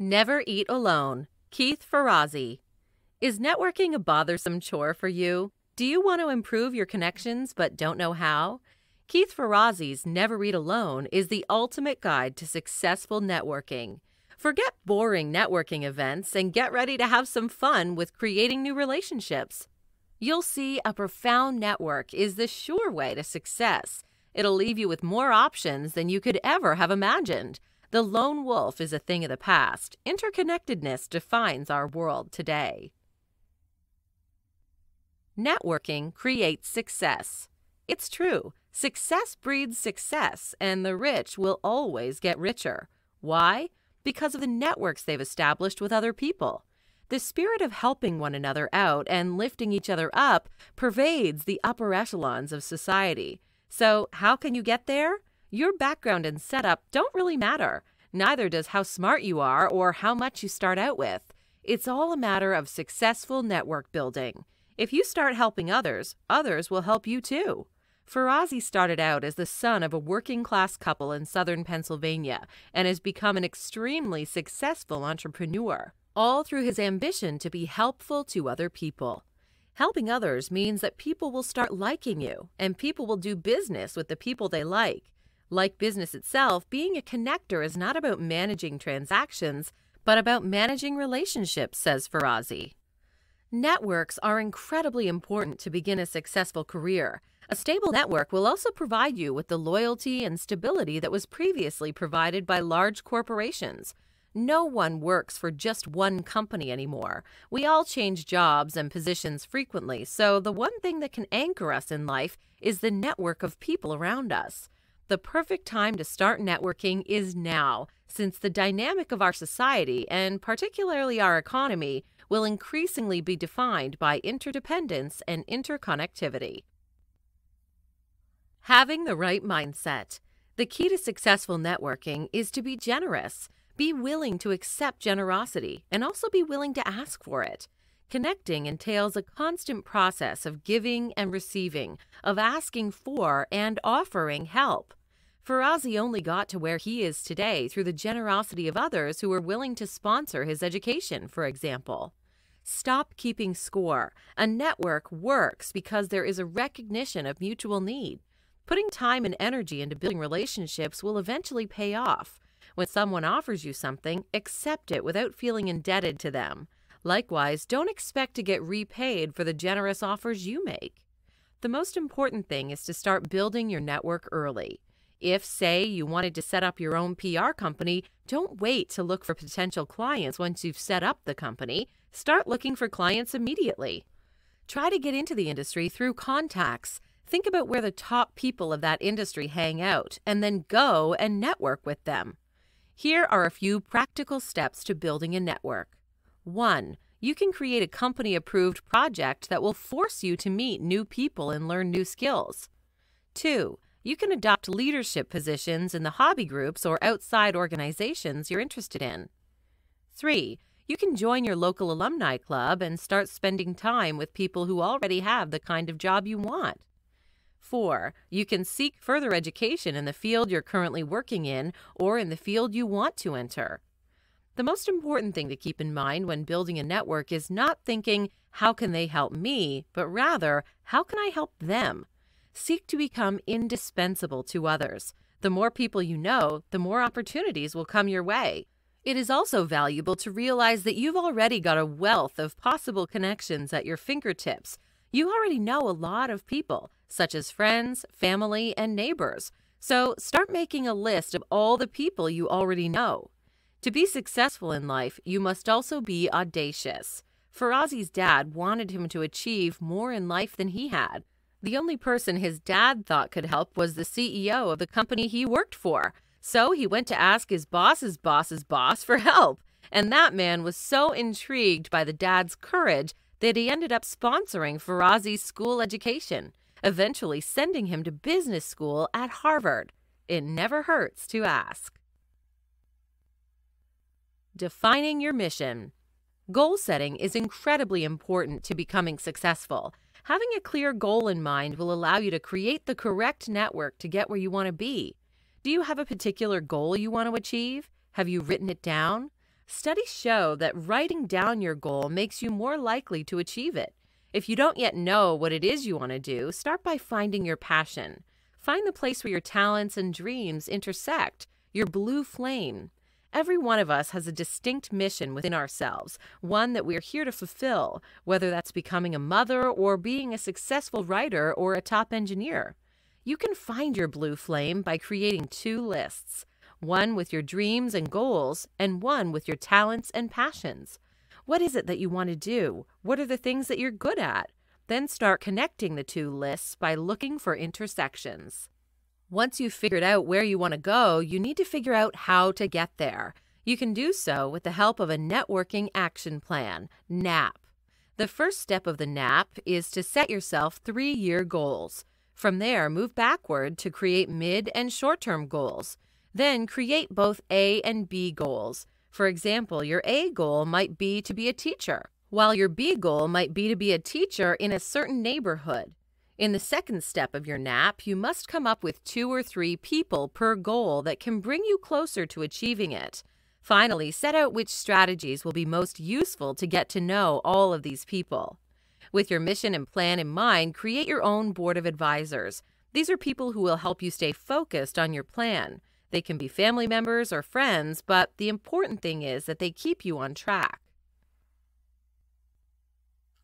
Never Eat Alone, Keith Ferrazzi. Is networking a bothersome chore for you? Do you want to improve your connections but don't know how? Keith Ferrazzi's Never Eat Alone is the ultimate guide to successful networking. Forget boring networking events and get ready to have some fun with creating new relationships. You'll see a profound network is the sure way to success. It'll leave you with more options than you could ever have imagined. The lone wolf is a thing of the past. Interconnectedness defines our world today. Networking creates success. It's true. Success breeds success, and the rich will always get richer. Why? Because of the networks they've established with other people. The spirit of helping one another out and lifting each other up pervades the upper echelons of society. So, how can you get there? Your background and setup don't really matter. Neither does how smart you are or how much you start out with. It's all a matter of successful network building. If you start helping others, others will help you too. Ferrazzi started out as the son of a working-class couple in southern Pennsylvania and has become an extremely successful entrepreneur, all through his ambition to be helpful to other people. Helping others means that people will start liking you, and people will do business with the people they like. Like business itself, being a connector is not about managing transactions, but about managing relationships, says Ferrazzi. Networks are incredibly important to begin a successful career. A stable network will also provide you with the loyalty and stability that was previously provided by large corporations. No one works for just one company anymore. We all change jobs and positions frequently, so the one thing that can anchor us in life is the network of people around us. The perfect time to start networking is now, since the dynamic of our society, and particularly our economy, will increasingly be defined by interdependence and interconnectivity. Having the right mindset. The key to successful networking is to be generous. Be willing to accept generosity and also be willing to ask for it. Connecting entails a constant process of giving and receiving, of asking for and offering help. Ferrazzi only got to where he is today through the generosity of others who were willing to sponsor his education, for example. Stop keeping score. A network works because there is a recognition of mutual need. Putting time and energy into building relationships will eventually pay off. When someone offers you something, accept it without feeling indebted to them. Likewise, don't expect to get repaid for the generous offers you make. The most important thing is to start building your network early. If, say, you wanted to set up your own PR company, don't wait to look for potential clients once you've set up the company. Start looking for clients immediately. Try to get into the industry through contacts. Think about where the top people of that industry hang out, and then go and network with them. Here are a few practical steps to building a network. 1. You can create a company-approved project that will force you to meet new people and learn new skills. 2. You can adopt leadership positions in the hobby groups or outside organizations you're interested in. 3. You can join your local alumni club and start spending time with people who already have the kind of job you want. 4. You can seek further education in the field you're currently working in or in the field you want to enter. The most important thing to keep in mind when building a network is not thinking, how can they help me, but rather, how can I help them? Seek to become indispensable to others. The more people you know, the more opportunities will come your way. It is also valuable to realize that you've already got a wealth of possible connections at your fingertips. You already know a lot of people, such as friends, family, and neighbors. So start making a list of all the people you already know. To be successful in life, you must also be audacious. Ferrazzi's dad wanted him to achieve more in life than he had. The only person his dad thought could help was the CEO of the company he worked for. So he went to ask his boss's boss's boss for help. And that man was so intrigued by the dad's courage that he ended up sponsoring Ferrazzi's school education, eventually sending him to business school at Harvard. It never hurts to ask. Defining your mission. Goal setting is incredibly important to becoming successful. Having a clear goal in mind will allow you to create the correct network to get where you want to be. Do you have a particular goal you want to achieve? Have you written it down? Studies show that writing down your goal makes you more likely to achieve it. If you don't yet know what it is you want to do, start by finding your passion. Find the place where your talents and dreams intersect, your blue flame. Every one of us has a distinct mission within ourselves, one that we're here to fulfill, whether that's becoming a mother or being a successful writer or a top engineer. You can find your blue flame by creating two lists, one with your dreams and goals and one with your talents and passions. What is it that you want to do? What are the things that you're good at? Then start connecting the two lists by looking for intersections. Once you've figured out where you want to go, you need to figure out how to get there. You can do so with the help of a networking action plan, NAP. The first step of the NAP is to set yourself three-year goals. From there, move backward to create mid- and short-term goals. Then create both A and B goals. For example, your A goal might be to be a teacher, while your B goal might be to be a teacher in a certain neighborhood. In the second step of your NAP, you must come up with 2 or 3 people per goal that can bring you closer to achieving it. Finally, set out which strategies will be most useful to get to know all of these people. With your mission and plan in mind, create your own board of advisors. These are people who will help you stay focused on your plan. They can be family members or friends, but the important thing is that they keep you on track.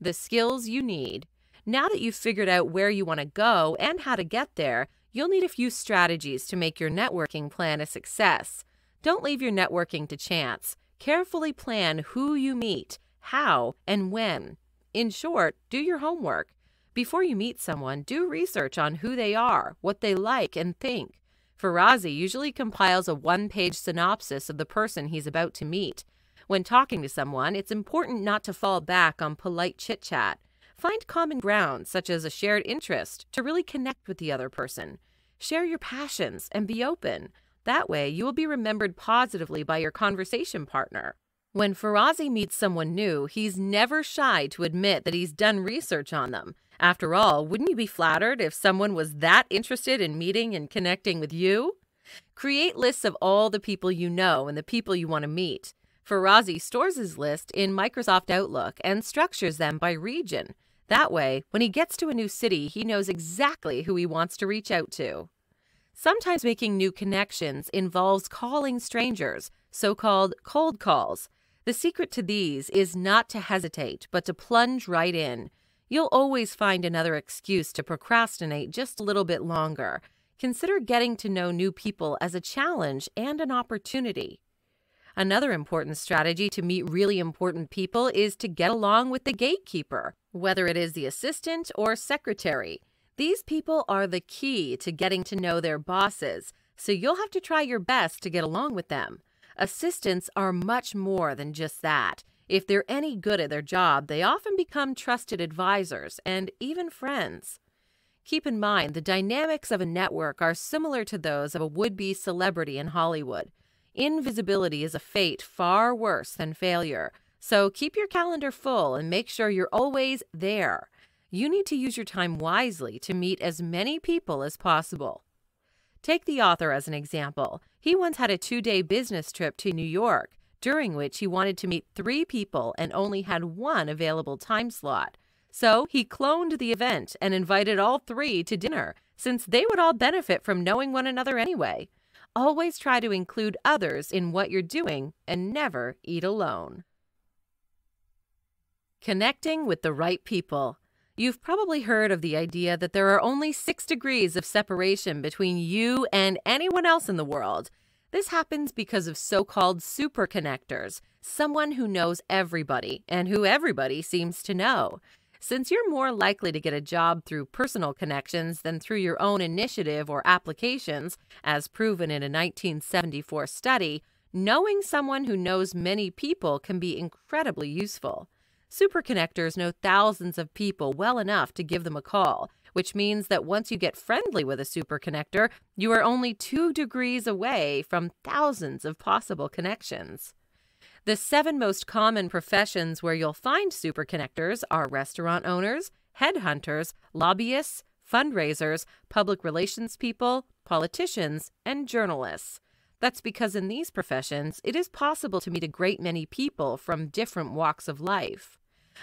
The skills you need. Now that you've figured out where you want to go and how to get there, you'll need a few strategies to make your networking plan a success. Don't leave your networking to chance. Carefully plan who you meet, how, and when. In short, do your homework. Before you meet someone, do research on who they are, what they like, and think. Ferrazzi usually compiles a one-page synopsis of the person he's about to meet. When talking to someone, it's important not to fall back on polite chit-chat. Find common ground, such as a shared interest, to really connect with the other person. Share your passions and be open. That way, you will be remembered positively by your conversation partner. When Ferrazzi meets someone new, he's never shy to admit that he's done research on them. After all, wouldn't you be flattered if someone was that interested in meeting and connecting with you? Create lists of all the people you know and the people you want to meet. Ferrazzi stores his list in Microsoft Outlook and structures them by region. That way, when he gets to a new city, he knows exactly who he wants to reach out to. Sometimes making new connections involves calling strangers, so-called cold calls. The secret to these is not to hesitate, but to plunge right in. You'll always find another excuse to procrastinate just a little bit longer. Consider getting to know new people as a challenge and an opportunity. Another important strategy to meet really important people is to get along with the gatekeeper, whether it is the assistant or secretary. These people are the key to getting to know their bosses, so you'll have to try your best to get along with them. Assistants are much more than just that. If they're any good at their job, they often become trusted advisors and even friends. Keep in mind, the dynamics of a network are similar to those of a would-be celebrity in Hollywood. Invisibility is a fate far worse than failure, so keep your calendar full and make sure you're always there. You need to use your time wisely to meet as many people as possible. Take the author as an example. He once had a 2-day business trip to New York, during which he wanted to meet 3 people and only had 1 available time slot. So he cloned the event and invited all 3 to dinner, since they would all benefit from knowing one another anyway. Always try to include others in what you're doing and never eat alone. Connecting with the right people. You've probably heard of the idea that there are only 6 degrees of separation between you and anyone else in the world. This happens because of so-called superconnectors, someone who knows everybody and who everybody seems to know. Since you're more likely to get a job through personal connections than through your own initiative or applications, as proven in a 1974 study, knowing someone who knows many people can be incredibly useful. Superconnectors know thousands of people well enough to give them a call, which means that once you get friendly with a superconnector, you are only 2 degrees away from thousands of possible connections. The 7 most common professions where you'll find superconnectors are restaurant owners, headhunters, lobbyists, fundraisers, public relations people, politicians, and journalists. That's because in these professions, it is possible to meet a great many people from different walks of life.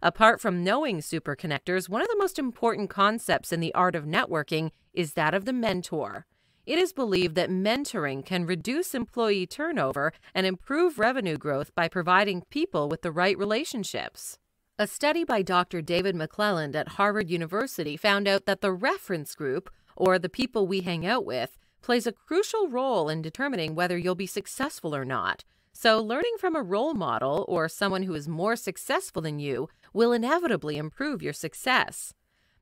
Apart from knowing superconnectors, one of the most important concepts in the art of networking is that of the mentor. It is believed that mentoring can reduce employee turnover and improve revenue growth by providing people with the right relationships. A study by Dr. David McClelland at Harvard University found out that the reference group, or the people we hang out with, plays a crucial role in determining whether you'll be successful or not. So learning from a role model or someone who is more successful than you will inevitably improve your success.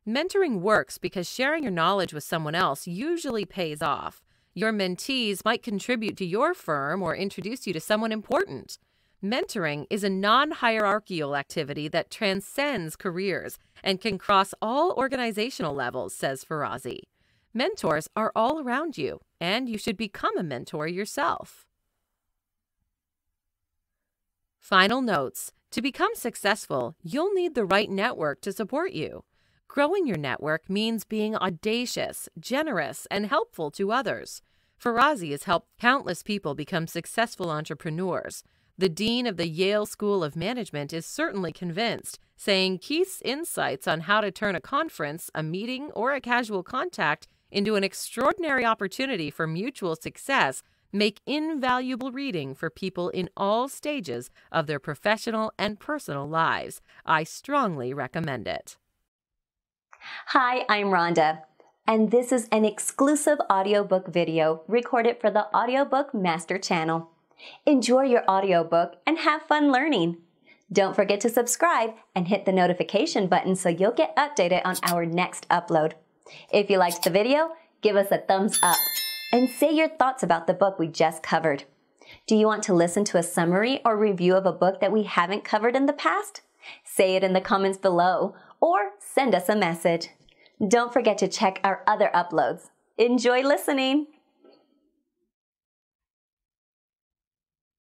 Mentoring works because sharing your knowledge with someone else usually pays off. Your mentees might contribute to your firm or introduce you to someone important. Mentoring is a non-hierarchical activity that transcends careers and can cross all organizational levels, says Ferrazzi. Mentors are all around you, and you should become a mentor yourself. Final notes. To become successful, you'll need the right network to support you. Growing your network means being audacious, generous, and helpful to others. Ferrazzi has helped countless people become successful entrepreneurs. The dean of the Yale School of Management is certainly convinced, saying Keith's insights on how to turn a conference, a meeting, or a casual contact into an extraordinary opportunity for mutual success make invaluable reading for people in all stages of their professional and personal lives. I strongly recommend it. Hi, I'm Rhonda, and this is an exclusive audiobook video recorded for the Audiobook Master Channel. Enjoy your audiobook and have fun learning. Don't forget to subscribe and hit the notification button so you'll get updated on our next upload. If you liked the video, give us a thumbs up and say your thoughts about the book we just covered. Do you want to listen to a summary or review of a book that we haven't covered in the past? Say it in the comments below or send us a message. Don't forget to check our other uploads. Enjoy listening!